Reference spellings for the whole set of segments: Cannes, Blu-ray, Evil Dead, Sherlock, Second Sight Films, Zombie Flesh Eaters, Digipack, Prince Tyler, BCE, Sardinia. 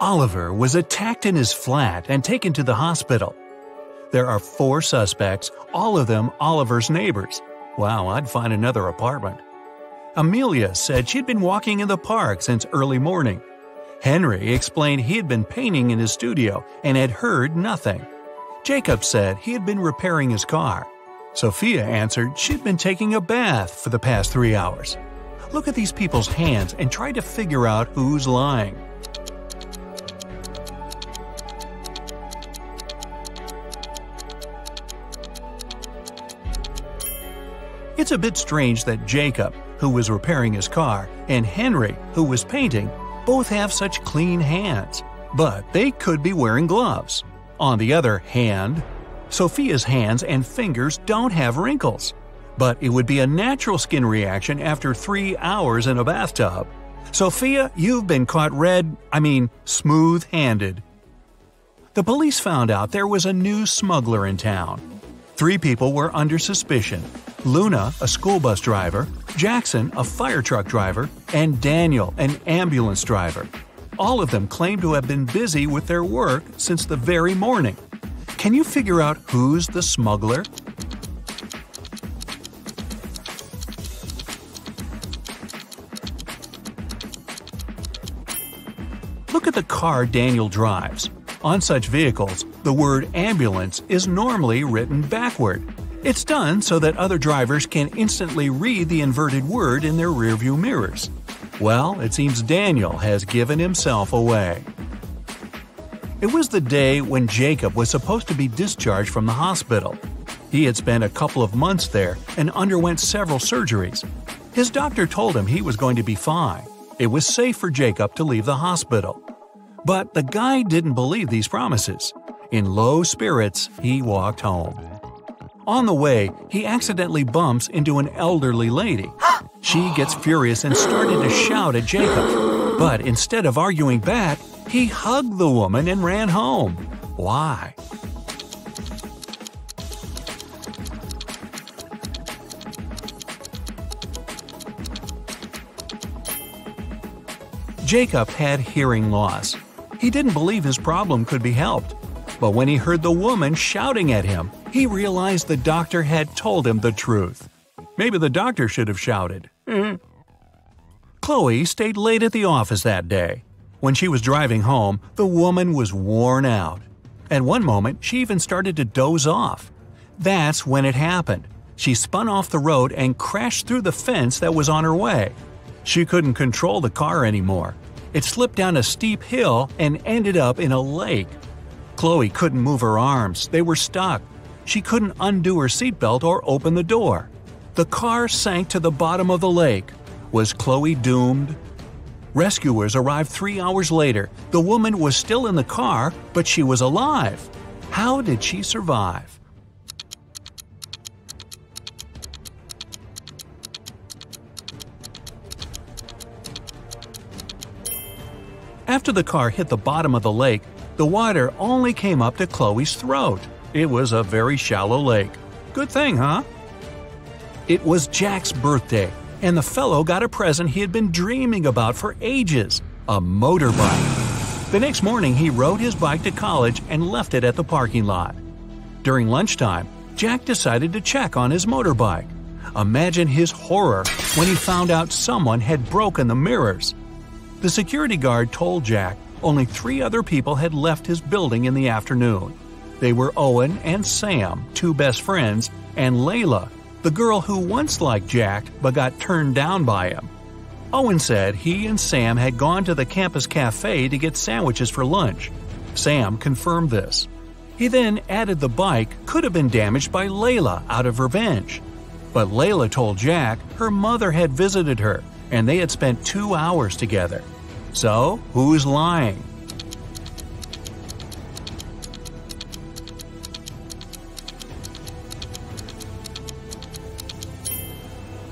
Oliver was attacked in his flat and taken to the hospital. There are 4 suspects, all of them Oliver's neighbors. Wow, I'd find another apartment. Amelia said she'd been walking in the park since early morning. Henry explained he had been painting in his studio and had heard nothing. Jacob said he had been repairing his car. Sophia answered she'd been taking a bath for the past 3 hours. Look at these people's hands and try to figure out who's lying. It's a bit strange that Jacob, who was repairing his car, and Henry, who was painting, both have such clean hands, but they could be wearing gloves. On the other hand, Sophia's hands and fingers don't have wrinkles, but it would be a natural skin reaction after 3 hours in a bathtub. Sophia, you've been caught smooth-handed. The police found out there was a new smuggler in town. 3 people were under suspicion: Luna, a school bus driver, Jackson, a fire truck driver, and Daniel, an ambulance driver. All of them claim to have been busy with their work since the very morning. Can you figure out who's the smuggler? Look at the car Daniel drives. On such vehicles, the word ambulance is normally written backward. It's done so that other drivers can instantly read the inverted word in their rearview mirrors. Well, it seems Daniel has given himself away. It was the day when Jacob was supposed to be discharged from the hospital. He had spent a couple of months there and underwent several surgeries. His doctor told him he was going to be fine. It was safe for Jacob to leave the hospital. But the guy didn't believe these promises. In low spirits, he walked home. On the way, he accidentally bumps into an elderly lady. She gets furious and started to shout at Jacob. But instead of arguing back, he hugged the woman and ran home. Why? Jacob had hearing loss. He didn't believe his problem could be helped. But when he heard the woman shouting at him, he realized the doctor had told him the truth. Maybe the doctor should have shouted. Chloe stayed late at the office that day. When she was driving home, the woman was worn out. At one moment, she even started to doze off. That's when it happened. She spun off the road and crashed through the fence that was on her way. She couldn't control the car anymore. It slipped down a steep hill and ended up in a lake. Chloe couldn't move her arms. They were stuck. She couldn't undo her seatbelt or open the door. The car sank to the bottom of the lake. Was Chloe doomed? Rescuers arrived 3 hours later. The woman was still in the car, but she was alive. How did she survive? After the car hit the bottom of the lake, the water only came up to Chloe's throat. It was a very shallow lake. Good thing, huh? It was Jack's birthday, and the fellow got a present he had been dreaming about for ages – a motorbike. The next morning, he rode his bike to college and left it at the parking lot. During lunchtime, Jack decided to check on his motorbike. Imagine his horror when he found out someone had broken the mirrors. The security guard told Jack only 3 other people had left his building in the afternoon. They were Owen and Sam, 2 best friends, and Layla, the girl who once liked Jack but got turned down by him. Owen said he and Sam had gone to the campus cafe to get sandwiches for lunch. Sam confirmed this. He then added the bike could have been damaged by Layla out of revenge. But Layla told Jack her mother had visited her and they had spent 2 hours together. So, who's lying?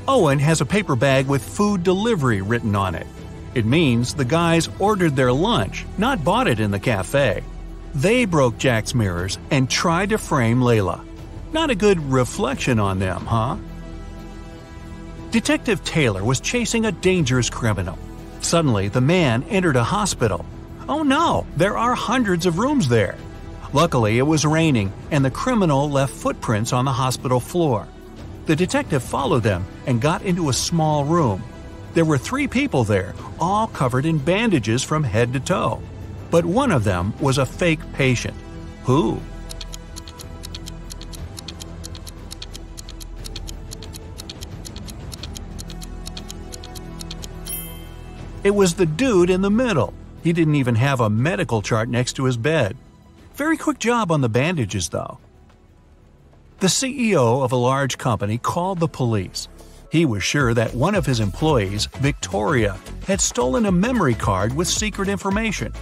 Owen has a paper bag with food delivery written on it. It means the guys ordered their lunch, not bought it in the cafe. They broke Jack's mirrors and tried to frame Layla. Not a good reflection on them, huh? Detective Taylor was chasing a dangerous criminal. Suddenly, the man entered a hospital. Oh no, there are hundreds of rooms there. Luckily, it was raining, and the criminal left footprints on the hospital floor. The detective followed them and got into a small room. There were three people there, all covered in bandages from head to toe. But one of them was a fake patient. Who? It was the dude in the middle. He didn't even have a medical chart next to his bed. Very quick job on the bandages, though. The CEO of a large company called the police. He was sure that one of his employees, Victoria, had stolen a memory card with secret information.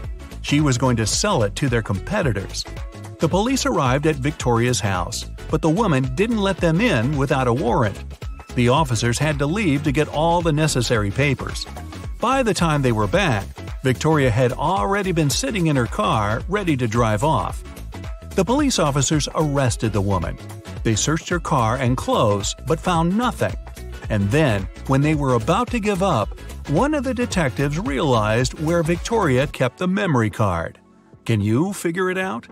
She was going to sell it to their competitors. The police arrived at Victoria's house, but the woman didn't let them in without a warrant. The officers had to leave to get all the necessary papers. By the time they were back, Victoria had already been sitting in her car, ready to drive off. The police officers arrested the woman. They searched her car and clothes but found nothing. And then, when they were about to give up, one of the detectives realized where Victoria kept the memory card. Can you figure it out?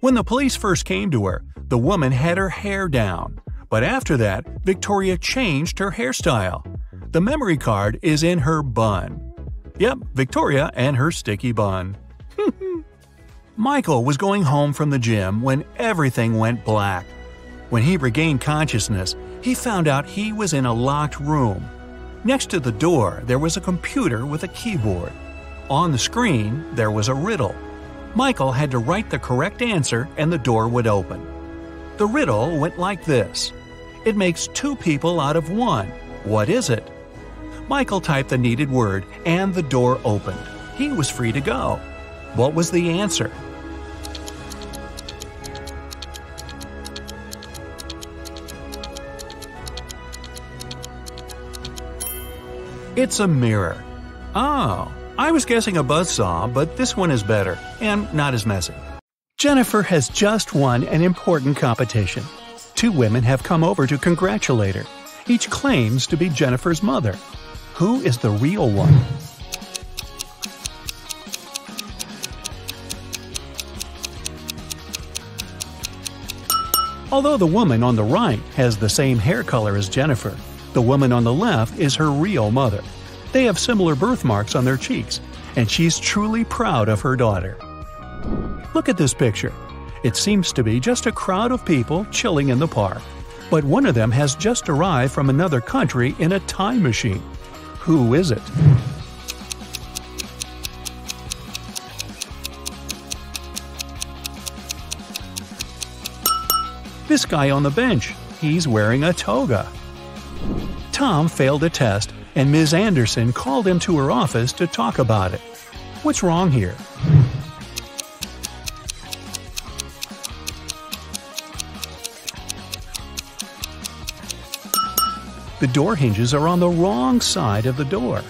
When the police first came to her, the woman had her hair down. But after that, Victoria changed her hairstyle. The memory card is in her bun. Yep, Victoria and her sticky bun. Michael was going home from the gym when everything went black. When he regained consciousness, he found out he was in a locked room. Next to the door, there was a computer with a keyboard. On the screen, there was a riddle. Michael had to write the correct answer and the door would open. The riddle went like this. It makes two people out of one. What is it? Michael typed the needed word and the door opened. He was free to go. What was the answer? It's a mirror. Oh, I was guessing a buzzsaw, but this one is better and not as messy. Jennifer has just won an important competition. Two women have come over to congratulate her. Each claims to be Jennifer's mother. Who is the real one? Although the woman on the right has the same hair color as Jennifer, the woman on the left is her real mother. They have similar birthmarks on their cheeks, and she's truly proud of her daughter. Look at this picture. It seems to be just a crowd of people chilling in the park, but one of them has just arrived from another country in a time machine. Who is it? This guy on the bench, he's wearing a toga. Tom failed a test, and Ms. Anderson called him to her office to talk about it. What's wrong here? The door hinges are on the wrong side of the door.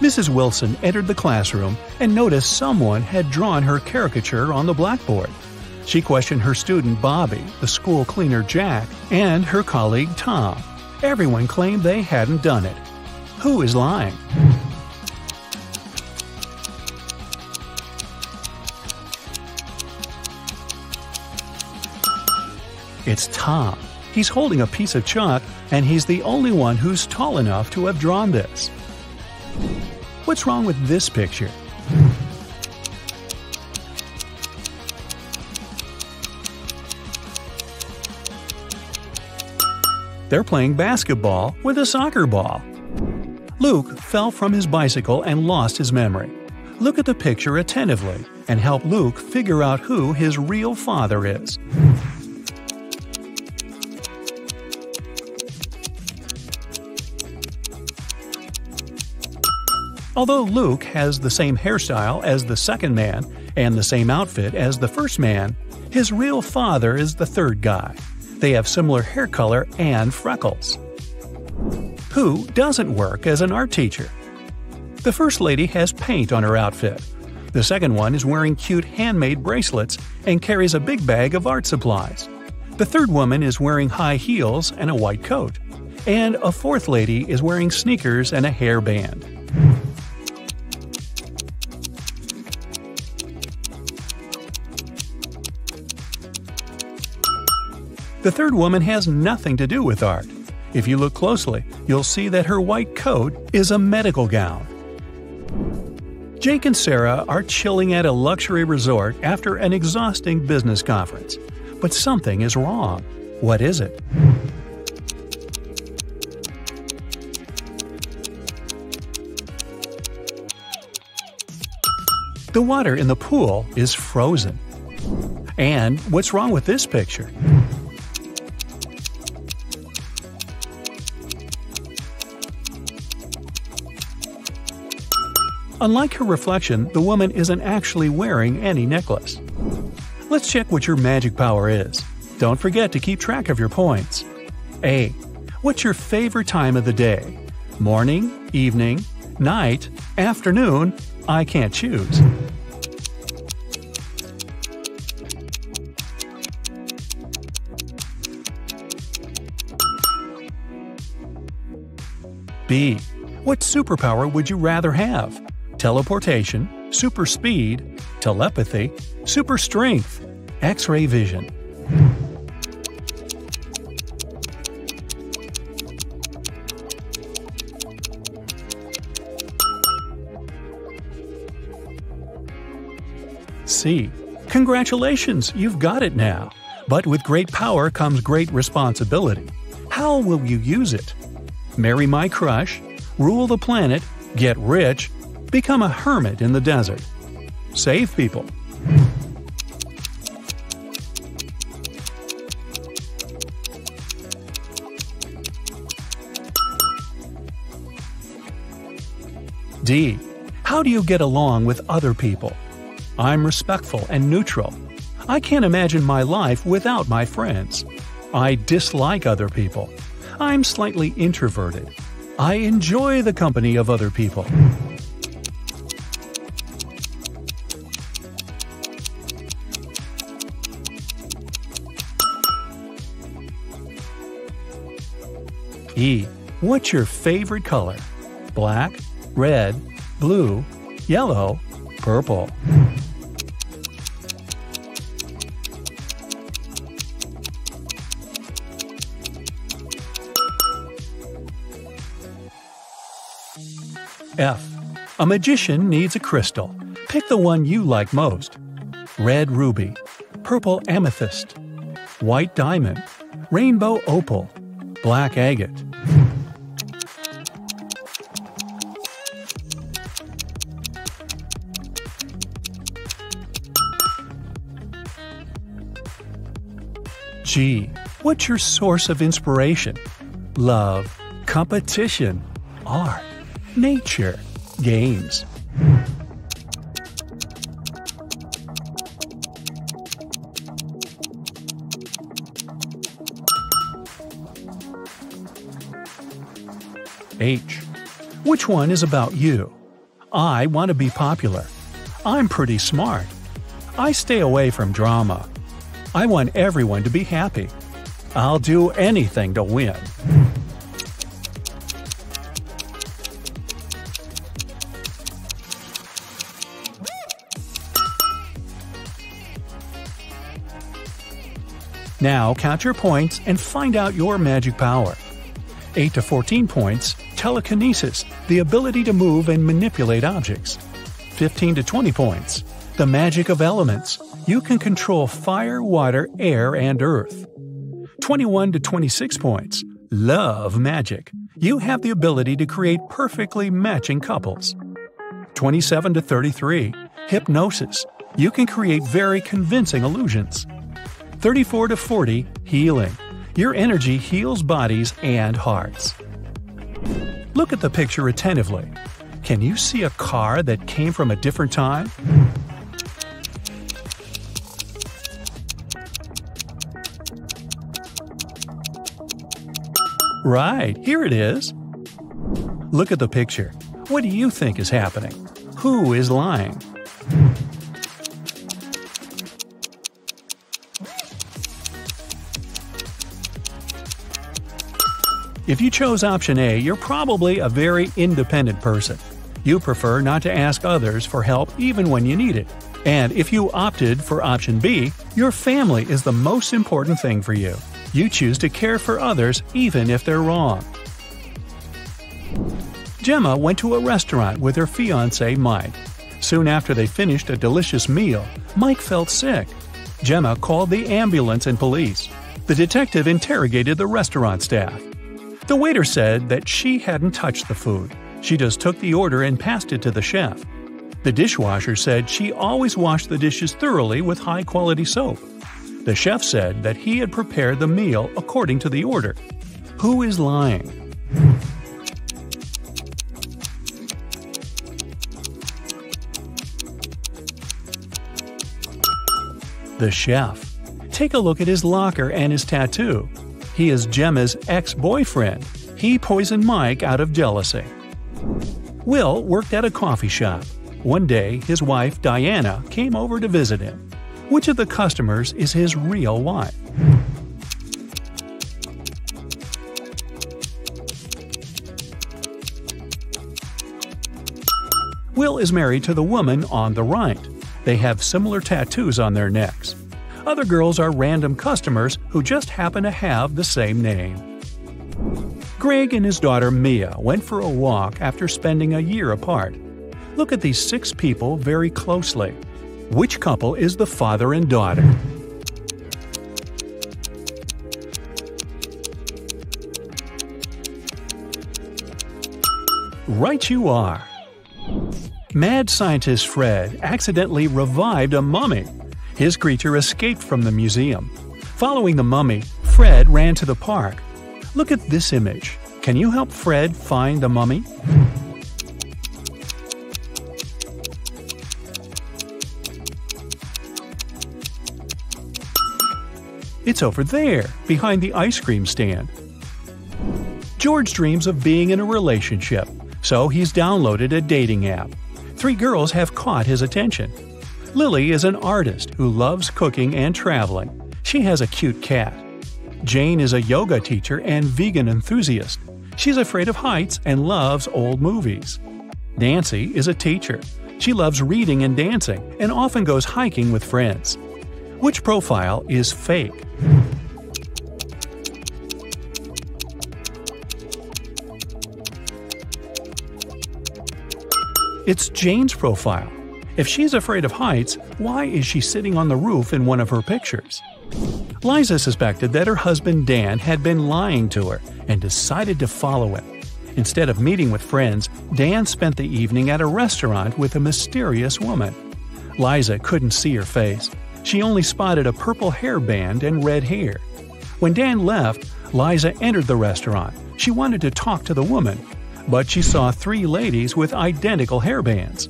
Mrs. Wilson entered the classroom and noticed someone had drawn her caricature on the blackboard. She questioned her student Bobby, the school cleaner Jack, and her colleague Tom. Everyone claimed they hadn't done it. Who is lying? It's Tom. He's holding a piece of chalk, and he's the only one who's tall enough to have drawn this. What's wrong with this picture? They're playing basketball with a soccer ball. Luke fell from his bicycle and lost his memory. Look at the picture attentively and help Luke figure out who his real father is. Although Luke has the same hairstyle as the second man and the same outfit as the first man, his real father is the third guy. They have similar hair color and freckles. Who doesn't work as an art teacher? The first lady has paint on her outfit. The second one is wearing cute handmade bracelets and carries a big bag of art supplies. The third woman is wearing high heels and a white coat. And a fourth lady is wearing sneakers and a hairband. The third woman has nothing to do with art. If you look closely, you'll see that her white coat is a medical gown. Jake and Sarah are chilling at a luxury resort after an exhausting business conference. But something is wrong. What is it? The water in the pool is frozen. And what's wrong with this picture? Unlike her reflection, the woman isn't actually wearing any necklace. Let's check what your magic power is. Don't forget to keep track of your points. A. What's your favorite time of the day? Morning, evening, night, afternoon? I can't choose. B. What superpower would you rather have? Teleportation, super speed, telepathy, super strength, X-ray vision. C. Congratulations, you've got it now. But with great power comes great responsibility. How will you use it? Marry my crush, rule the planet, get rich, become a hermit in the desert. Save people. D. How do you get along with other people? I'm respectful and neutral. I can't imagine my life without my friends. I dislike other people. I'm slightly introverted. I enjoy the company of other people. E. What's your favorite color? Black, red, blue, yellow, purple. F. A magician needs a crystal. Pick the one you like most. Red ruby, purple amethyst, white diamond, rainbow opal, black agate. G. What's your source of inspiration? Love, competition, art, nature, games. H. Which one is about you? I want to be popular. I'm pretty smart. I stay away from drama. I want everyone to be happy. I'll do anything to win. Now count your points and find out your magic power. 8 to 14 points, telekinesis, the ability to move and manipulate objects. 15 to 20 points, the magic of elements, you can control fire, water, air, and earth. 21 to 26 points, love magic, you have the ability to create perfectly matching couples. 27 to 33, hypnosis, you can create very convincing illusions. 34 to 40, healing. Your energy heals bodies and hearts. Look at the picture attentively. Can you see a car that came from a different time? Right, here it is. Look at the picture. What do you think is happening? Who is lying? If you chose option A, you're probably a very independent person. You prefer not to ask others for help even when you need it. And if you opted for option B, your family is the most important thing for you. You choose to care for others even if they're wrong. Gemma went to a restaurant with her fiancé Mike. Soon after they finished a delicious meal, Mike felt sick. Gemma called the ambulance and police. The detective interrogated the restaurant staff. The waiter said that she hadn't touched the food. She just took the order and passed it to the chef. The dishwasher said she always washed the dishes thoroughly with high-quality soap. The chef said that he had prepared the meal according to the order. Who is lying? The chef. Take a look at his locker and his tattoo. He is Gemma's ex-boyfriend. He poisoned Mike out of jealousy. Will worked at a coffee shop. One day, his wife, Diana, came over to visit him. Which of the customers is his real wife? Will is married to the woman on the right. They have similar tattoos on their necks. Other girls are random customers who just happen to have the same name. Greg and his daughter Mia went for a walk after spending a year apart. Look at these 6 people very closely. Which couple is the father and daughter? Right you are! Mad scientist Fred accidentally revived a mummy. His creature escaped from the museum. Following the mummy, Fred ran to the park. Look at this image. Can you help Fred find the mummy? It's over there, behind the ice cream stand. George dreams of being in a relationship, so he's downloaded a dating app. 3 girls have caught his attention. Lily is an artist who loves cooking and traveling. She has a cute cat. Jane is a yoga teacher and vegan enthusiast. She's afraid of heights and loves old movies. Nancy is a teacher. She loves reading and dancing and often goes hiking with friends. Which profile is fake? It's Jane's profile. If she's afraid of heights, why is she sitting on the roof in one of her pictures? Liza suspected that her husband Dan had been lying to her and decided to follow him. Instead of meeting with friends, Dan spent the evening at a restaurant with a mysterious woman. Liza couldn't see her face. She only spotted a purple hairband and red hair. When Dan left, Liza entered the restaurant. She wanted to talk to the woman, but she saw 3 ladies with identical hairbands.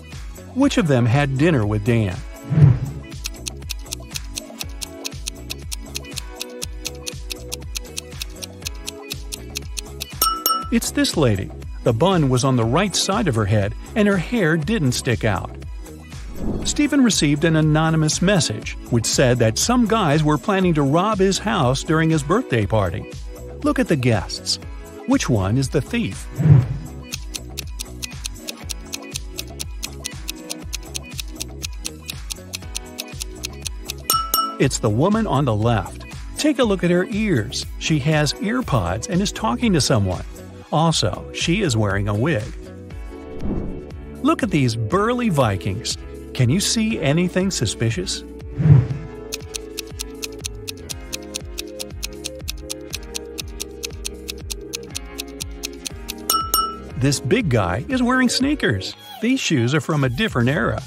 Which of them had dinner with Dan? It's this lady. The bun was on the right side of her head, and her hair didn't stick out. Stephen received an anonymous message which said that some guys were planning to rob his house during his birthday party. Look at the guests. Which one is the thief? It's the woman on the left. Take a look at her ears. She has earpods and is talking to someone. Also, she is wearing a wig. Look at these burly Vikings. Can you see anything suspicious? This big guy is wearing sneakers. These shoes are from a different era.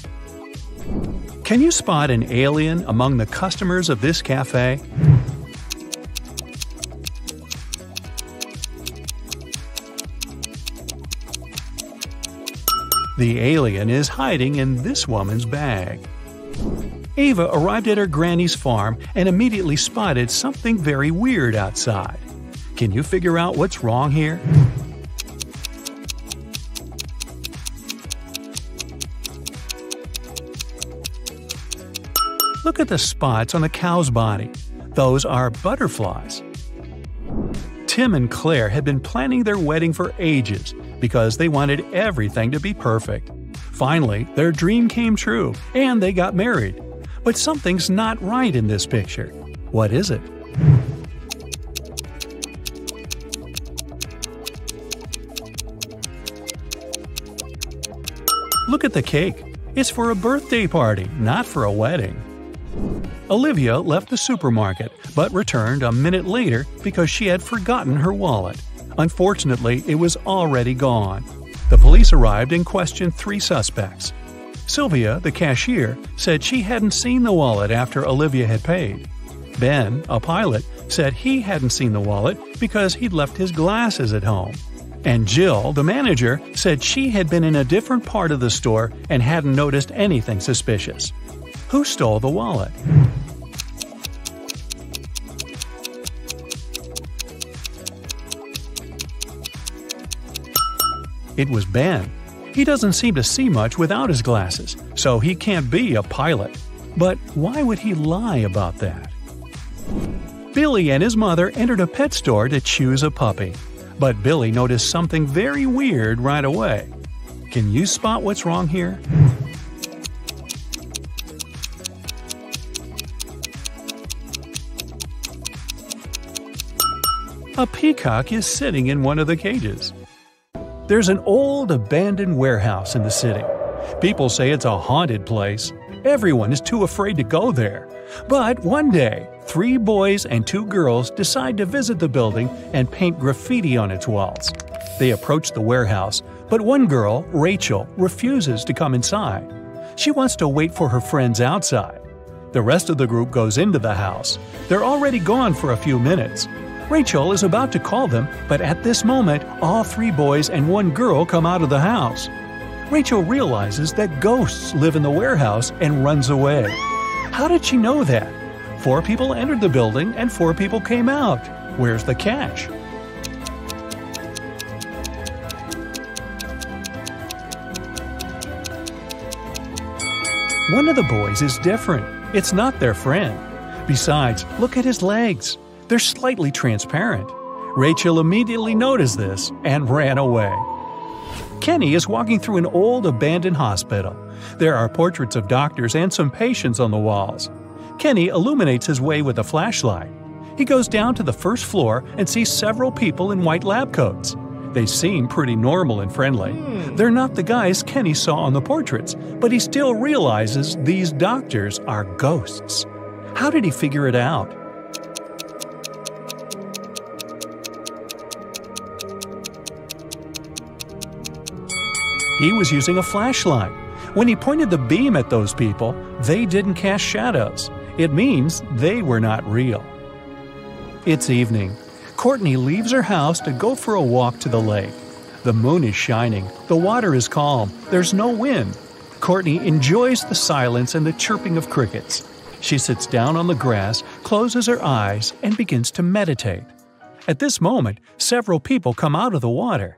Can you spot an alien among the customers of this cafe? The alien is hiding in this woman's bag. Ava arrived at her granny's farm and immediately spotted something very weird outside. Can you figure out what's wrong here? Look at the spots on the cow's body. Those are butterflies. Tim and Claire had been planning their wedding for ages because they wanted everything to be perfect. Finally, their dream came true, and they got married. But something's not right in this picture. What is it? Look at the cake. It's for a birthday party, not for a wedding. Olivia left the supermarket, but returned a minute later because she had forgotten her wallet. Unfortunately, it was already gone. The police arrived and questioned 3 suspects. Sylvia, the cashier, said she hadn't seen the wallet after Olivia had paid. Ben, a pilot, said he hadn't seen the wallet because he'd left his glasses at home. And Jill, the manager, said she had been in a different part of the store and hadn't noticed anything suspicious. Who stole the wallet? It was Ben. He doesn't seem to see much without his glasses, so he can't be a pilot. But why would he lie about that? Billy and his mother entered a pet store to choose a puppy. But Billy noticed something very weird right away. Can you spot what's wrong here? A peacock is sitting in one of the cages. There's an old abandoned warehouse in the city. People say it's a haunted place. Everyone is too afraid to go there. But one day, 3 boys and 2 girls decide to visit the building and paint graffiti on its walls. They approach the warehouse, but one girl, Rachel, refuses to come inside. She wants to wait for her friends outside. The rest of the group goes into the house. They're already gone for a few minutes. Rachel is about to call them, but at this moment, all 3 boys and 1 girl come out of the house. Rachel realizes that ghosts live in the warehouse and runs away. How did she know that? 4 people entered the building and 4 people came out. Where's the catch? One of the boys is different. It's not their friend. Besides, look at his legs. They're slightly transparent. Rachel immediately noticed this and ran away. Kenny is walking through an old abandoned hospital. There are portraits of doctors and some patients on the walls. Kenny illuminates his way with a flashlight. He goes down to the first floor and sees several people in white lab coats. They seem pretty normal and friendly. They're not the guys Kenny saw on the portraits, but he still realizes these doctors are ghosts. How did he figure it out? He was using a flashlight. When he pointed the beam at those people, they didn't cast shadows. It means they were not real. It's evening. Courtney leaves her house to go for a walk to the lake. The moon is shining. The water is calm. There's no wind. Courtney enjoys the silence and the chirping of crickets. She sits down on the grass, closes her eyes, and begins to meditate. At this moment, several people come out of the water.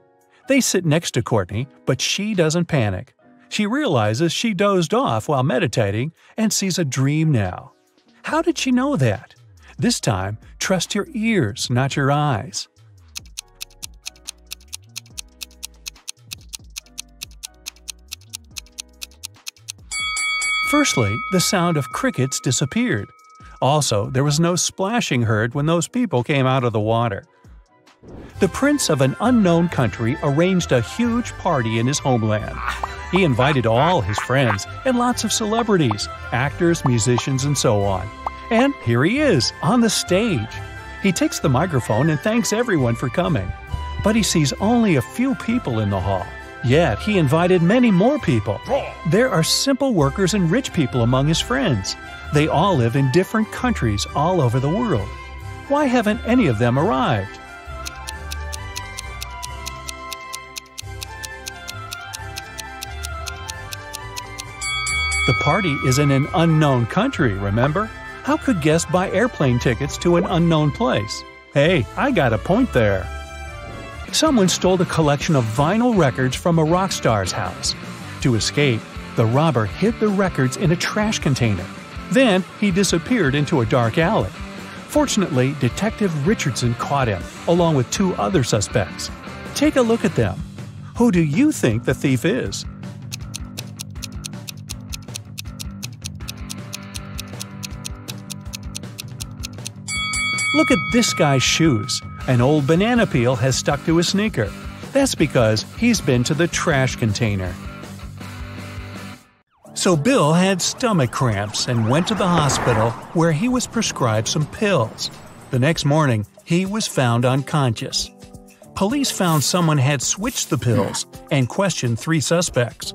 They sit next to Courtney, but she doesn't panic. She realizes she dozed off while meditating and sees a dream now. How did she know that? This time, trust your ears, not your eyes. Firstly, the sound of crickets disappeared. Also, there was no splashing heard when those people came out of the water. The prince of an unknown country arranged a huge party in his homeland. He invited all his friends and lots of celebrities, actors, musicians, and so on. And here he is, on the stage. He takes the microphone and thanks everyone for coming. But he sees only a few people in the hall. Yet he invited many more people. There are simple workers and rich people among his friends. They all live in different countries all over the world. Why haven't any of them arrived? The party is in an unknown country, remember? How could guests buy airplane tickets to an unknown place? Hey, I got a point there. Someone stole the collection of vinyl records from a rock star's house. To escape, the robber hid the records in a trash container. Then he disappeared into a dark alley. Fortunately, Detective Richardson caught him, along with two other suspects. Take a look at them. Who do you think the thief is? Look at this guy's shoes. An old banana peel has stuck to his sneaker. That's because he's been to the trash container. So Bill had stomach cramps and went to the hospital where he was prescribed some pills. The next morning, he was found unconscious. Police found someone had switched the pills and questioned three suspects.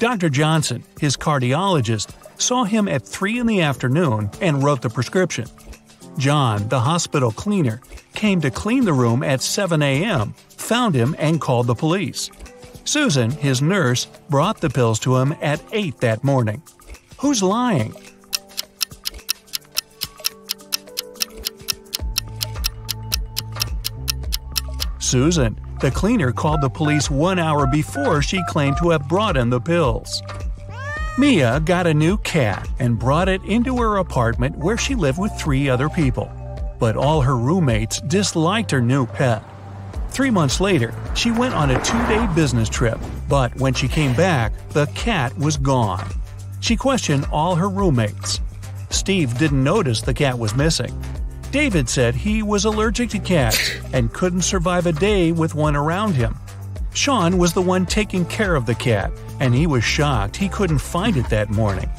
Dr. Johnson, his cardiologist, saw him at 3 in the afternoon and wrote the prescription. John, the hospital cleaner, came to clean the room at 7 a.m., found him and called the police. Susan, his nurse, brought the pills to him at 8 that morning. Who's lying? Susan, the cleaner, called the police 1 hour before she claimed to have brought in the pills. Mia got a new cat and brought it into her apartment where she lived with 3 other people. But all her roommates disliked her new pet. 3 months later, she went on a 2-day business trip, but when she came back, the cat was gone. She questioned all her roommates. Steve didn't notice the cat was missing. David said he was allergic to cats and couldn't survive a day with one around him. Sean was the one taking care of the cat, and he was shocked he couldn't find it that morning.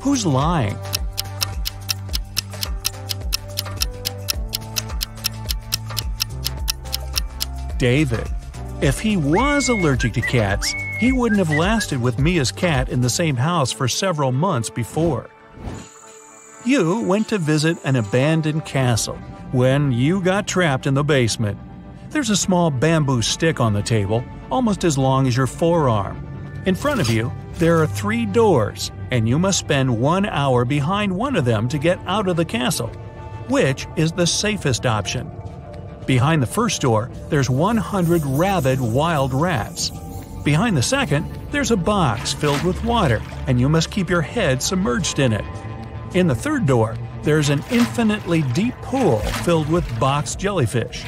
Who's lying? David. If he was allergic to cats, he wouldn't have lasted with Mia's cat in the same house for several months before. You went to visit an abandoned castle when you got trapped in the basement. There's a small bamboo stick on the table, almost as long as your forearm. In front of you, there are 3 doors, and you must spend 1 hour behind one of them to get out of the castle. Which is the safest option? Behind the first door, there's 100 rabid wild rats. Behind the second, there's a box filled with water, and you must keep your head submerged in it. In the third door, there's an infinitely deep pool filled with box jellyfish.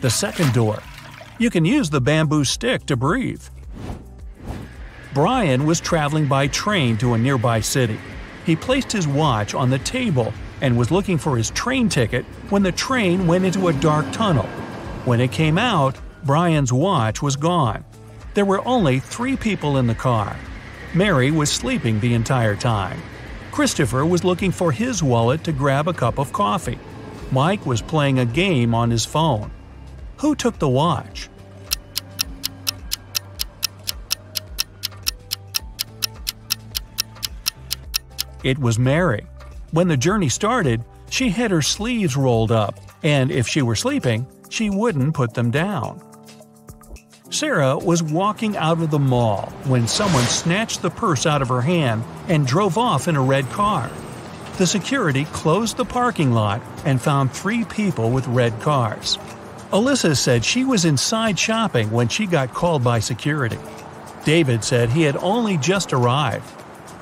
The second door. You can use the bamboo stick to breathe. Brian was traveling by train to a nearby city. He placed his watch on the table and was looking for his train ticket when the train went into a dark tunnel. When it came out, Brian's watch was gone. There were only 3 people in the car. Mary was sleeping the entire time. Christopher was looking for his wallet to grab a cup of coffee. Mike was playing a game on his phone. Who took the watch? It was Mary. When the journey started, she had her sleeves rolled up, and if she were sleeping, she wouldn't put them down. Sarah was walking out of the mall when someone snatched the purse out of her hand and drove off in a red car. The security closed the parking lot and found 3 people with red cars. Alyssa said she was inside shopping when she got called by security. David said he had only just arrived.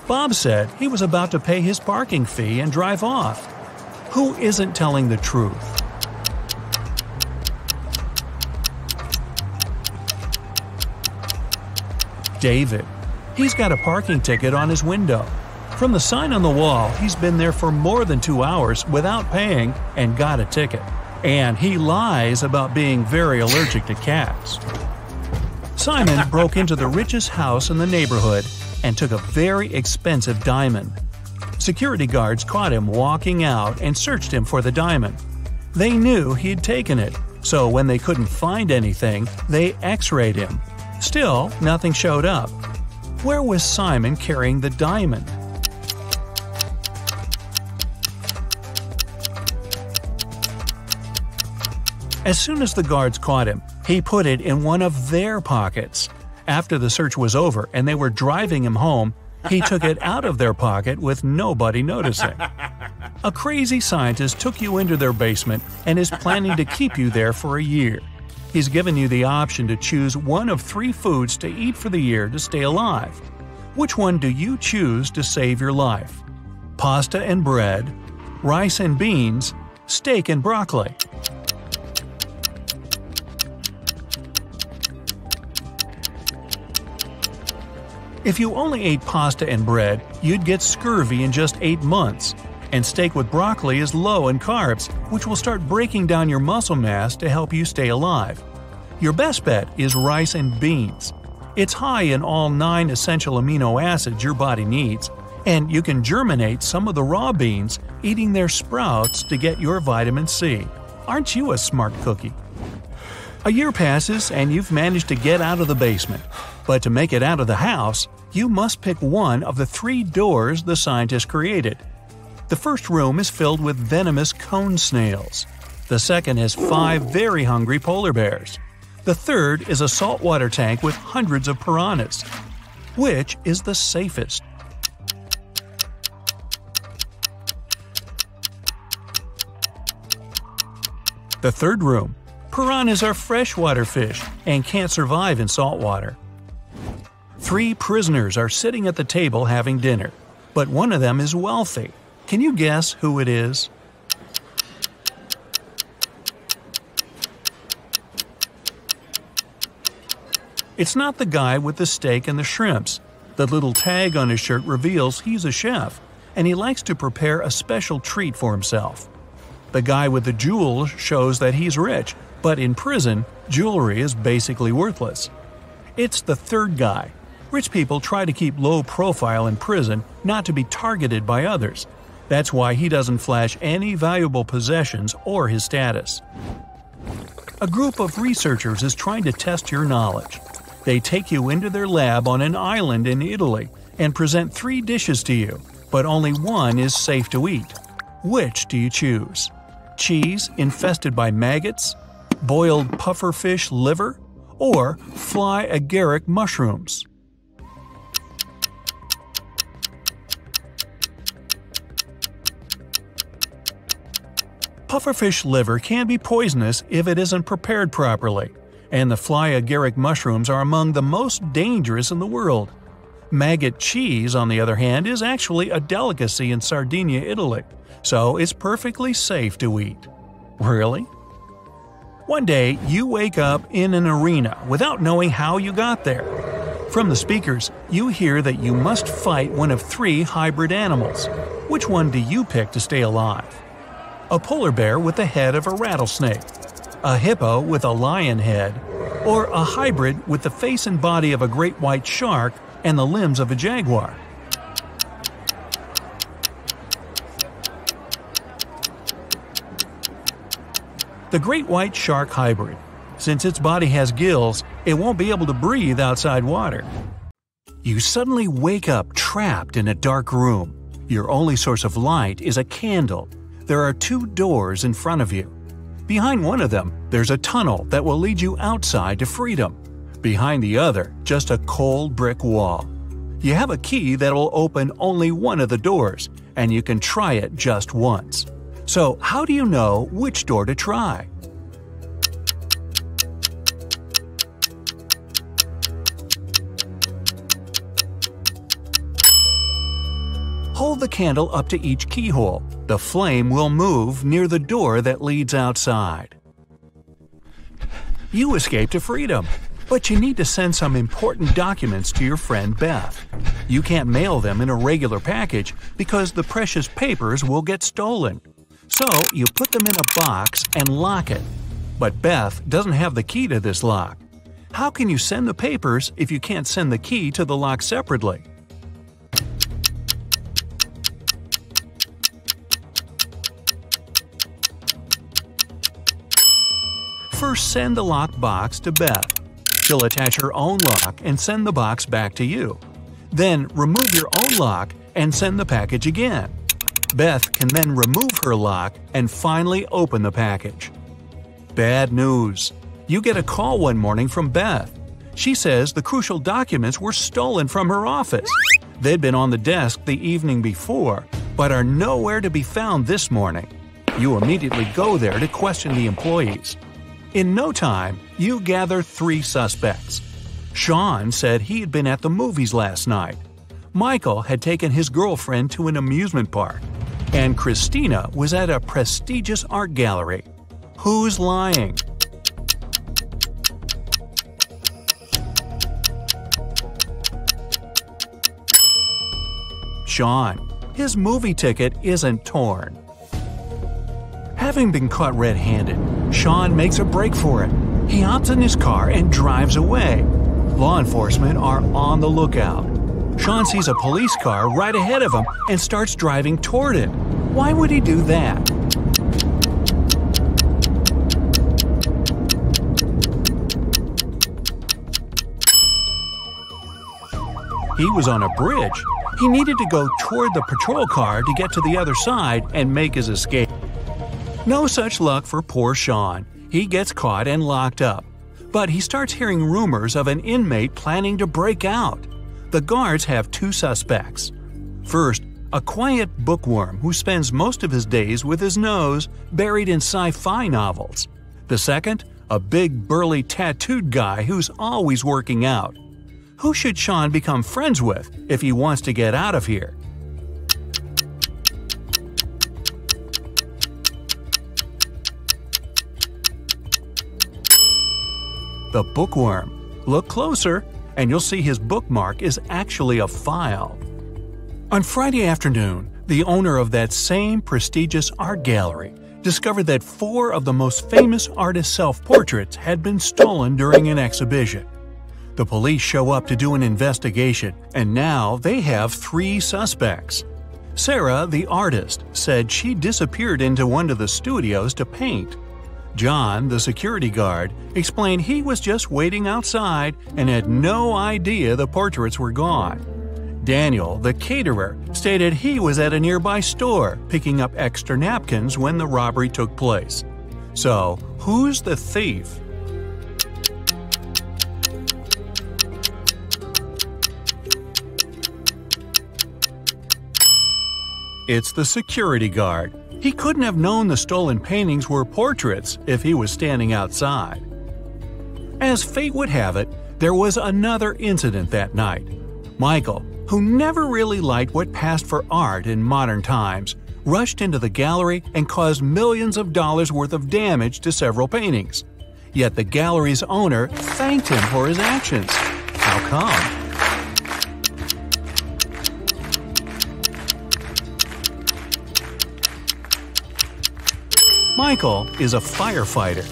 Bob said he was about to pay his parking fee and drive off. Who isn't telling the truth? David. He's got a parking ticket on his window. From the sign on the wall, he's been there for more than 2 hours without paying and got a ticket. And he lies about being very allergic to cats. Simon broke into the richest house in the neighborhood and took a very expensive diamond. Security guards caught him walking out and searched him for the diamond. They knew he'd taken it, so when they couldn't find anything, they x-rayed him. Still, nothing showed up. Where was Simon carrying the diamond? As soon as the guards caught him, he put it in one of their pockets. After the search was over and they were driving him home, he took it out of their pocket with nobody noticing. A crazy scientist took you into their basement and is planning to keep you there for a year. He's given you the option to choose one of three foods to eat for the year to stay alive. Which one do you choose to save your life? Pasta and bread, rice and beans, steak and broccoli. If you only ate pasta and bread, you'd get scurvy in just 8 months. And steak with broccoli is low in carbs, which will start breaking down your muscle mass to help you stay alive. Your best bet is rice and beans. It's high in all 9 essential amino acids your body needs, and you can germinate some of the raw beans, eating their sprouts to get your vitamin C. Aren't you a smart cookie? A year passes and you've managed to get out of the basement. But to make it out of the house, you must pick one of the 3 doors the scientists created. The first room is filled with venomous cone snails. The second has 5 very hungry polar bears. The third is a saltwater tank with hundreds of piranhas. Which is the safest? The third room. Piranhas are freshwater fish and can't survive in saltwater. 3 prisoners are sitting at the table having dinner, but one of them is wealthy. Can you guess who it is? It's not the guy with the steak and the shrimps. The little tag on his shirt reveals he's a chef, and he likes to prepare a special treat for himself. The guy with the jewels shows that he's rich, but in prison, jewelry is basically worthless. It's the third guy. Rich people try to keep low profile in prison, not to be targeted by others. That's why he doesn't flash any valuable possessions or his status. A group of researchers is trying to test your knowledge. They take you into their lab on an island in Italy and present 3 dishes to you, but only one is safe to eat. Which do you choose? Cheese infested by maggots? Boiled pufferfish liver? Or fly agaric mushrooms? Pufferfish liver can be poisonous if it isn't prepared properly, and the fly agaric mushrooms are among the most dangerous in the world. Maggot cheese, on the other hand, is actually a delicacy in Sardinia, Italy, so it's perfectly safe to eat. Really? One day, you wake up in an arena without knowing how you got there. From the speakers, you hear that you must fight one of 3 hybrid animals. Which one do you pick to stay alive? A polar bear with the head of a rattlesnake, a hippo with a lion head, or a hybrid with the face and body of a great white shark and the limbs of a jaguar? The great white shark hybrid. Since its body has gills, it won't be able to breathe outside water. You suddenly wake up trapped in a dark room. Your only source of light is a candle. There are 2 doors in front of you. Behind one of them, there's a tunnel that will lead you outside to freedom. Behind the other, just a cold brick wall. You have a key that will open only one of the doors, and you can try it just once. So, how do you know which door to try? Hold the candle up to each keyhole. The flame will move near the door that leads outside. You escape to freedom, but you need to send some important documents to your friend Beth. You can't mail them in a regular package because the precious papers will get stolen. So you put them in a box and lock it. But Beth doesn't have the key to this lock. How can you send the papers if you can't send the key to the lock separately? First, send the locked box to Beth. She'll attach her own lock and send the box back to you. Then remove your own lock and send the package again. Beth can then remove her lock and finally open the package. Bad news! You get a call one morning from Beth. She says the crucial documents were stolen from her office. They'd been on the desk the evening before, but are nowhere to be found this morning. You immediately go there to question the employees. In no time, you gather three suspects. Sean said he had been at the movies last night. Michael had taken his girlfriend to an amusement park. And Christina was at a prestigious art gallery. Who's lying? Sean. His movie ticket isn't torn. Having been caught red-handed, Sean makes a break for it. He hops in his car and drives away. Law enforcement are on the lookout. Sean sees a police car right ahead of him and starts driving toward it. Why would he do that? He was on a bridge. He needed to go toward the patrol car to get to the other side and make his escape. No such luck for poor Sean. He gets caught and locked up. But he starts hearing rumors of an inmate planning to break out. The guards have two suspects. First, a quiet bookworm who spends most of his days with his nose buried in sci-fi novels. The second, a big, burly, tattooed guy who's always working out. Who should Sean become friends with if he wants to get out of here? The bookworm. Look closer, and you'll see his bookmark is actually a file. On Friday afternoon, the owner of that same prestigious art gallery discovered that 4 of the most famous artists' self-portraits had been stolen during an exhibition. The police show up to do an investigation, and now they have 3 suspects. Sarah, the artist, said she disappeared into one of the studios to paint. John, the security guard, explained he was just waiting outside and had no idea the portraits were gone. Daniel, the caterer, stated he was at a nearby store picking up extra napkins when the robbery took place. So, who's the thief? It's the security guard. He couldn't have known the stolen paintings were portraits if he was standing outside. As fate would have it, there was another incident that night. Michael, who never really liked what passed for art in modern times, rushed into the gallery and caused millions of dollars worth of damage to several paintings. Yet the gallery's owner thanked him for his actions. How come? Michael is a firefighter.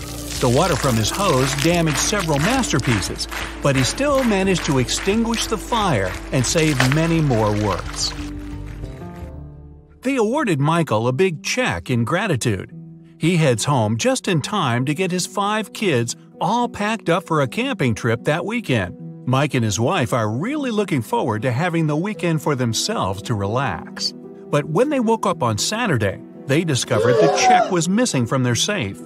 The water from his hose damaged several masterpieces, but he still managed to extinguish the fire and save many more works. They awarded Michael a big check in gratitude. He heads home just in time to get his 5 kids all packed up for a camping trip that weekend. Mike and his wife are really looking forward to having the weekend for themselves to relax. But when they woke up on Saturday, they discovered the check was missing from their safe.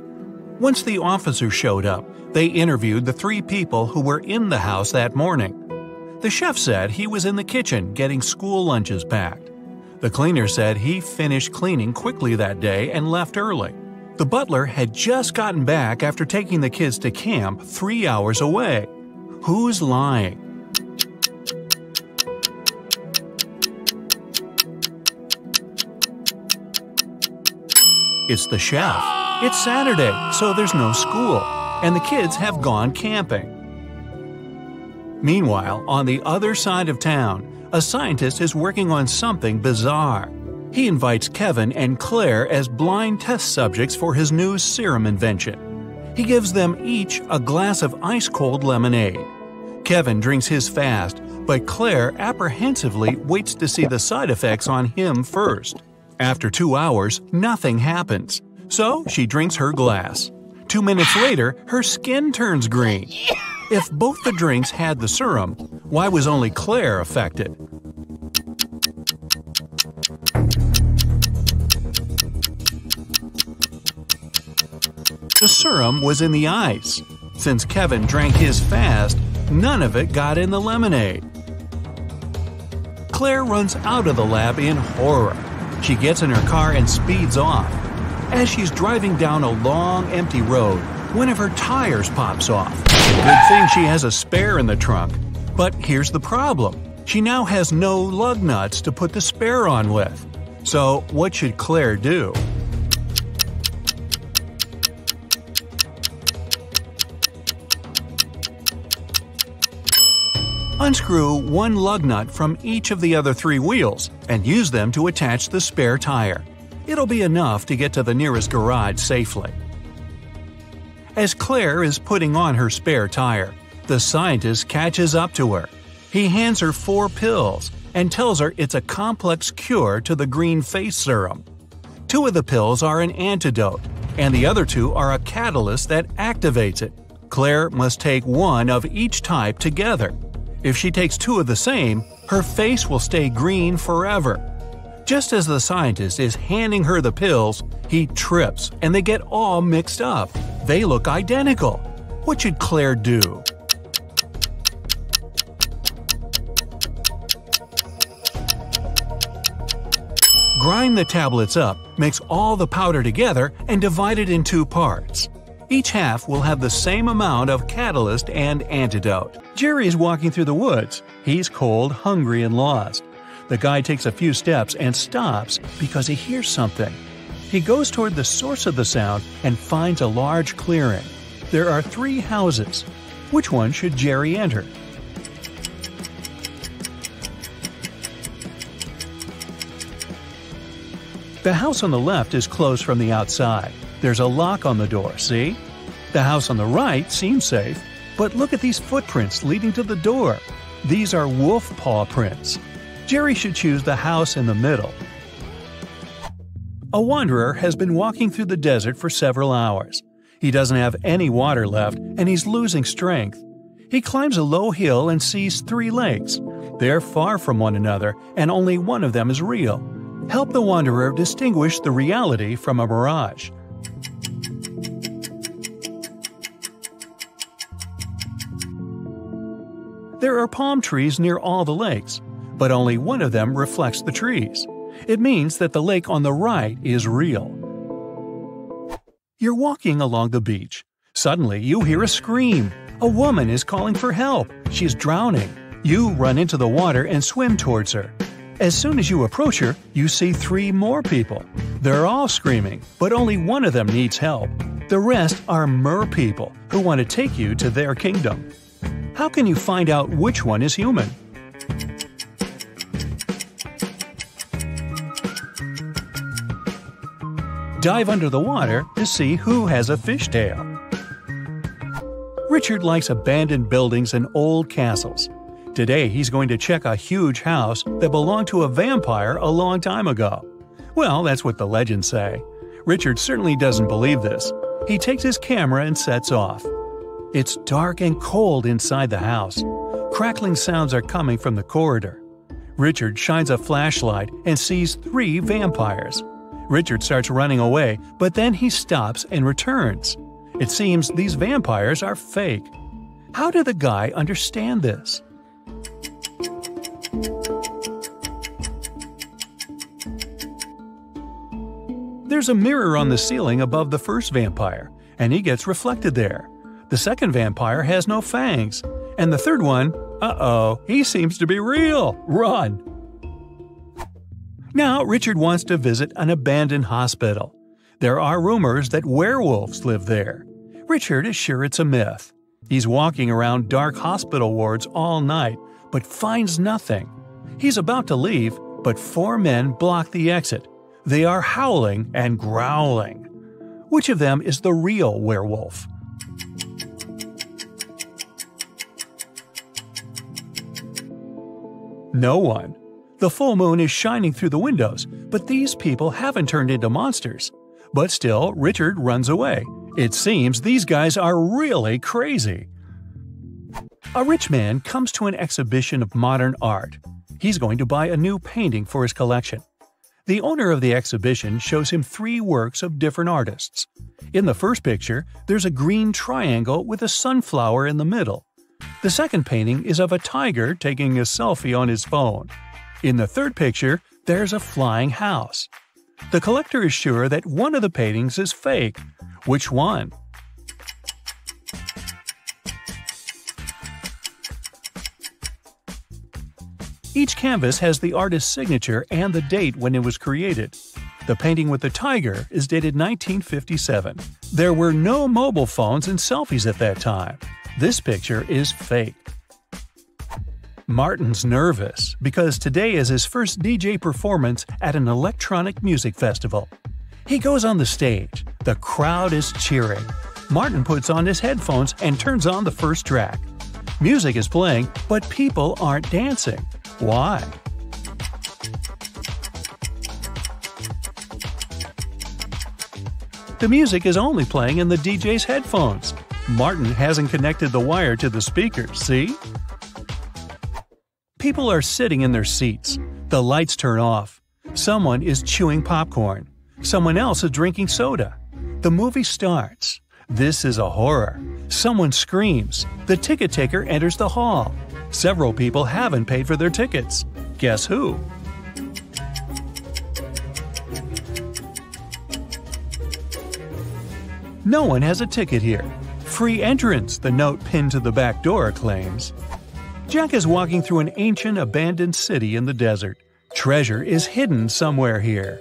Once the officers showed up, they interviewed the 3 people who were in the house that morning. The chef said he was in the kitchen getting school lunches packed. The cleaner said he finished cleaning quickly that day and left early. The butler had just gotten back after taking the kids to camp 3 hours away. Who's lying? It's the chef. It's Saturday, so there's no school, and the kids have gone camping. Meanwhile, on the other side of town, a scientist is working on something bizarre. He invites Kevin and Claire as blind test subjects for his new serum invention. He gives them each a glass of ice-cold lemonade. Kevin drinks his fast, but Claire apprehensively waits to see the side effects on him first. After 2 hours, nothing happens, so she drinks her glass. 2 minutes later, her skin turns green. If both the drinks had the serum, why was only Claire affected? The serum was in the ice. Since Kevin drank his fast, none of it got in the lemonade. Claire runs out of the lab in horror. She gets in her car and speeds off. As she's driving down a long, empty road, one of her tires pops off. Good thing she has a spare in the trunk. But here's the problem. She now has no lug nuts to put the spare on with. So what should Claire do? Unscrew one lug nut from each of the other three wheels and use them to attach the spare tire. It'll be enough to get to the nearest garage safely. As Claire is putting on her spare tire, the scientist catches up to her. He hands her 4 pills and tells her it's a complex cure to the green face serum. 2 of the pills are an antidote, and the other 2 are a catalyst that activates it. Claire must take 1 of each type together. If she takes 2 of the same, her face will stay green forever. Just as the scientist is handing her the pills, he trips and they get all mixed up. They look identical. What should Claire do? Grind the tablets up, mix all the powder together, and divide it in 2 parts. Each half will have the same amount of catalyst and antidote. Jerry is walking through the woods. He's cold, hungry, and lost. The guy takes a few steps and stops because he hears something. He goes toward the source of the sound and finds a large clearing. There are 3 houses. Which one should Jerry enter? The house on the left is closed from the outside. There's a lock on the door, see? The house on the right seems safe, but look at these footprints leading to the door. These are wolf paw prints. Jerry should choose the house in the middle. A wanderer has been walking through the desert for several hours. He doesn't have any water left and he's losing strength. He climbs a low hill and sees 3 lakes. They're far from one another and only one of them is real. Help the wanderer distinguish the reality from a mirage. There are palm trees near all the lakes, but only one of them reflects the trees. It means that the lake on the right is real. You're walking along the beach. Suddenly, you hear a scream. A woman is calling for help. She's drowning. You run into the water and swim towards her. As soon as you approach her, you see 3 more people. They're all screaming, but only one of them needs help. The rest are merpeople who want to take you to their kingdom. How can you find out which one is human? Dive under the water to see who has a fishtail. Richard likes abandoned buildings and old castles. Today he's going to check a huge house that belonged to a vampire a long time ago. Well, that's what the legends say. Richard certainly doesn't believe this. He takes his camera and sets off. It's dark and cold inside the house. Crackling sounds are coming from the corridor. Richard shines a flashlight and sees 3 vampires. Richard starts running away, but then he stops and returns. It seems these vampires are fake. How did the guy understand this? There's a mirror on the ceiling above the first vampire, and he gets reflected there. The second vampire has no fangs. And the third one, uh-oh, he seems to be real. Run! Now Richard wants to visit an abandoned hospital. There are rumors that werewolves live there. Richard is sure it's a myth. He's walking around dark hospital wards all night, but finds nothing. He's about to leave, but 4 men block the exit. They are howling and growling. Which of them is the real werewolf? No one. The full moon is shining through the windows, but these people haven't turned into monsters. But still, Richard runs away. It seems these guys are really crazy. A rich man comes to an exhibition of modern art. He's going to buy a new painting for his collection. The owner of the exhibition shows him 3 works of different artists. In the first picture, there's a green triangle with a sunflower in the middle. The second painting is of a tiger taking a selfie on his phone. In the third picture, there's a flying house. The collector is sure that one of the paintings is fake. Which one? Each canvas has the artist's signature and the date when it was created. The painting with the tiger is dated 1957. There were no mobile phones and selfies at that time. This picture is fake. Martin's nervous because today is his first DJ performance at an electronic music festival. He goes on the stage. The crowd is cheering. Martin puts on his headphones and turns on the first track. Music is playing, but people aren't dancing. Why? The music is only playing in the DJ's headphones. Martin hasn't connected the wire to the speaker, see? People are sitting in their seats. The lights turn off. Someone is chewing popcorn. Someone else is drinking soda. The movie starts. This is a horror. Someone screams. The ticket taker enters the hall. Several people haven't paid for their tickets. Guess who? No one has a ticket here. Free entrance, the note pinned to the back door claims. Jack is walking through an ancient, abandoned city in the desert. Treasure is hidden somewhere here.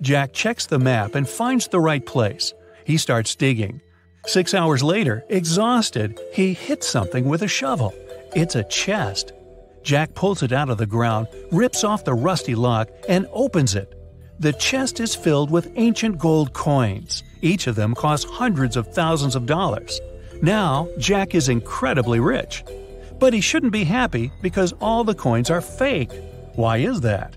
Jack checks the map and finds the right place. He starts digging. 6 hours later, exhausted, he hits something with a shovel. It's a chest. Jack pulls it out of the ground, rips off the rusty lock, and opens it. The chest is filled with ancient gold coins. Each of them costs hundreds of thousands of dollars. Now, Jack is incredibly rich. But he shouldn't be happy because all the coins are fake. Why is that?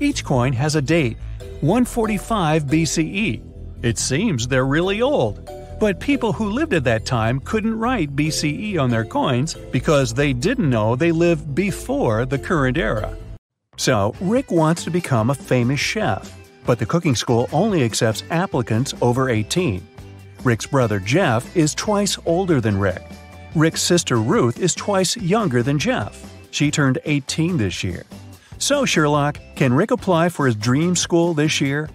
Each coin has a date, 145 BCE. It seems they're really old. But people who lived at that time couldn't write BCE on their coins because they didn't know they lived before the current era. So, Rick wants to become a famous chef. But the cooking school only accepts applicants over 18. Rick's brother Jeff is twice older than Rick. Rick's sister Ruth is twice younger than Jeff. She turned 18 this year. So, Sherlock, can Rick apply for his dream school this year?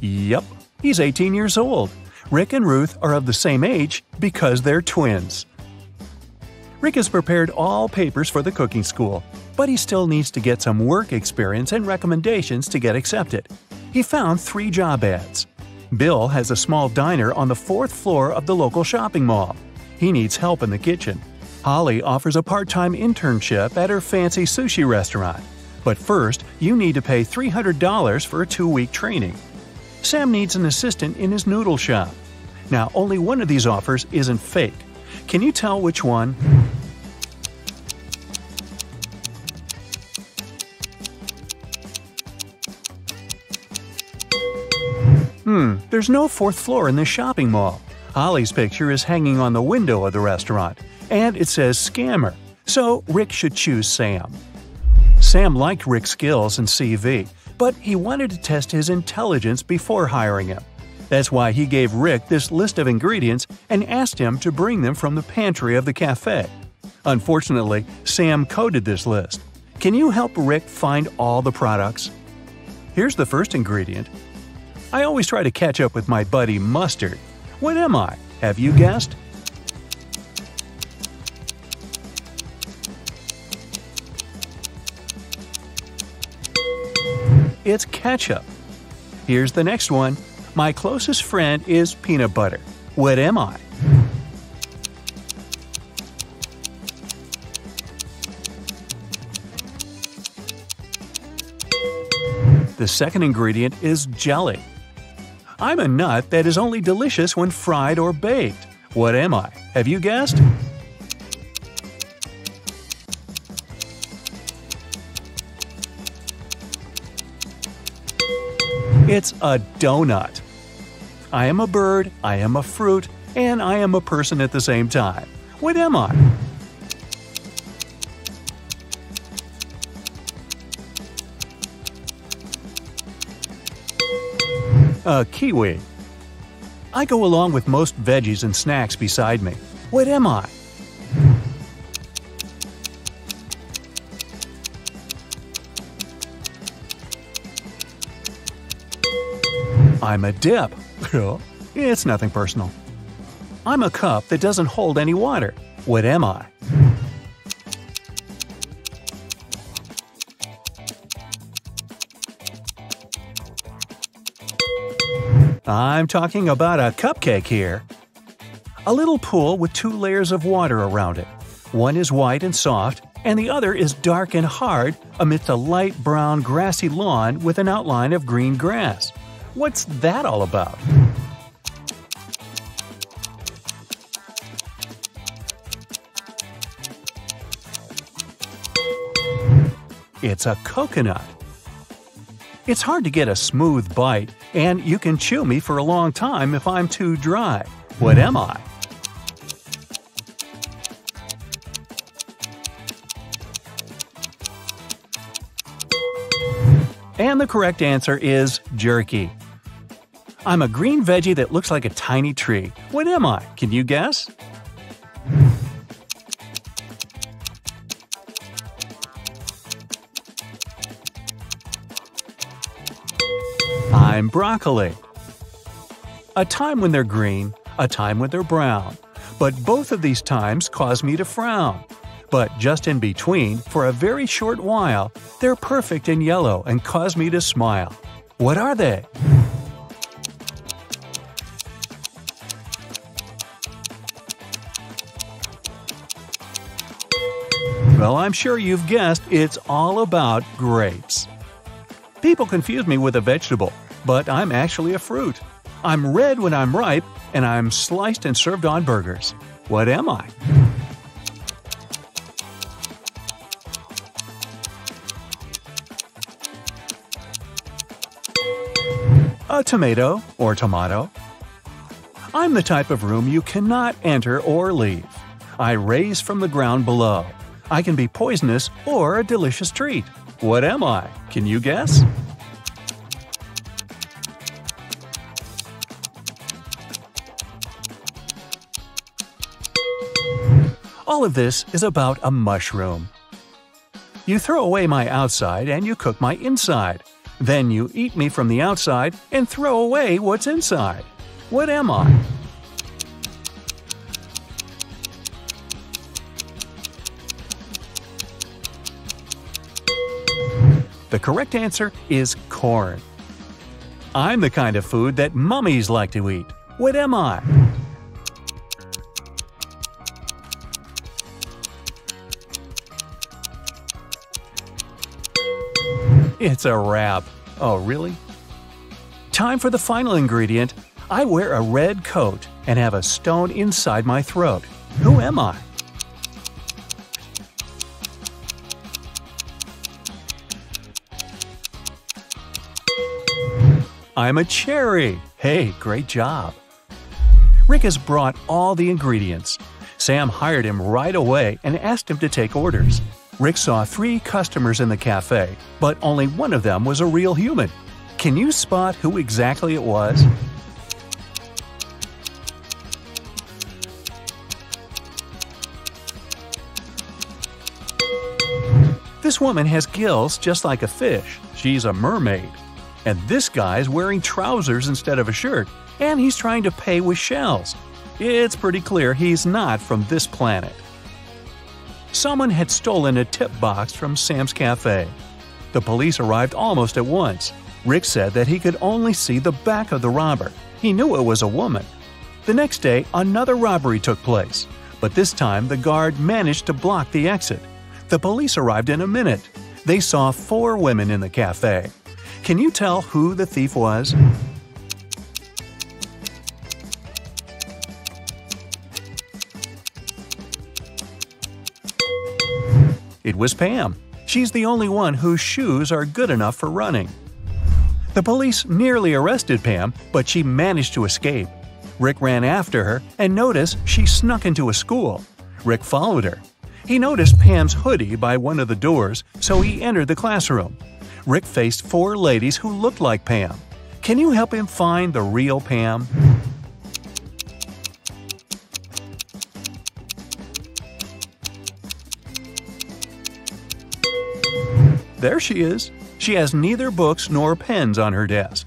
Yep, he's 18 years old. Rick and Ruth are of the same age because they're twins. Rick has prepared all papers for the cooking school, but he still needs to get some work experience and recommendations to get accepted. He found 3 job ads. Bill has a small diner on the 4th floor of the local shopping mall. He needs help in the kitchen. Holly offers a part-time internship at her fancy sushi restaurant. But first, you need to pay $300 for a 2-week training. Sam needs an assistant in his noodle shop. Now, only one of these offers isn't fake. Can you tell which one? There's no 4th floor in this shopping mall. Holly's picture is hanging on the window of the restaurant, and it says scammer, so Rick should choose Sam. Sam liked Rick's skills and CV, but he wanted to test his intelligence before hiring him. That's why he gave Rick this list of ingredients and asked him to bring them from the pantry of the cafe. Unfortunately, Sam coded this list. Can you help Rick find all the products? Here's the first ingredient. I always try to catch up with my buddy Mustard. What am I? Have you guessed? It's ketchup. Here's the next one. My closest friend is peanut butter. What am I? The second ingredient is jelly. I'm a nut that is only delicious when fried or baked. What am I? Have you guessed? It's a donut. I am a bird, I am a fruit, and I am a person at the same time. What am I? A kiwi. I go along with most veggies and snacks beside me. What am I? I'm a dip. It's nothing personal. I'm a cup that doesn't hold any water. What am I? I'm talking about a cupcake here. A little pool with two layers of water around it. One is white and soft, and the other is dark and hard amidst a light brown grassy lawn with an outline of green grass. What's that all about? It's a coconut. It's hard to get a smooth bite, and you can chew me for a long time if I'm too dry. What am I? And the correct answer is jerky. I'm a green veggie that looks like a tiny tree. What am I? Can you guess? I'm broccoli. A time when they're green, a time when they're brown. But both of these times cause me to frown. But just in between, for a very short while, they're perfect and yellow and cause me to smile. What are they? Well, I'm sure you've guessed it's all about grapes. People confuse me with a vegetable, but I'm actually a fruit. I'm red when I'm ripe, and I'm sliced and served on burgers. What am I? A tomato or tomato. I'm the type of room you cannot enter or leave. I raise from the ground below. I can be poisonous or a delicious treat. What am I? Can you guess? All of this is about a mushroom. You throw away my outside and you cook my inside. Then you eat me from the outside and throw away what's inside. What am I? The correct answer is corn. I'm the kind of food that mummies like to eat. What am I? It's a wrap. Oh, really? Time for the final ingredient. I wear a red coat and have a stone inside my throat. Who am I? I'm a cherry. Hey, great job. Rick has brought all the ingredients. Sam hired him right away and asked him to take orders. Rick saw 3 customers in the cafe, but only one of them was a real human. Can you spot who exactly it was? This woman has gills just like a fish. She's a mermaid. And this guy's wearing trousers instead of a shirt, and he's trying to pay with shells. It's pretty clear he's not from this planet. Someone had stolen a tip box from Sam's cafe. The police arrived almost at once. Rick said that he could only see the back of the robber. He knew it was a woman. The next day, another robbery took place. But this time, the guard managed to block the exit. The police arrived in a minute. They saw 4 women in the cafe. Can you tell who the thief was? It was Pam. She's the only one whose shoes are good enough for running. The police nearly arrested Pam, but she managed to escape. Rick ran after her and noticed she snuck into a school. Rick followed her. He noticed Pam's hoodie by one of the doors, so he entered the classroom. Rick faced 4 ladies who looked like Pam. Can you help him find the real Pam? There she is. She has neither books nor pens on her desk.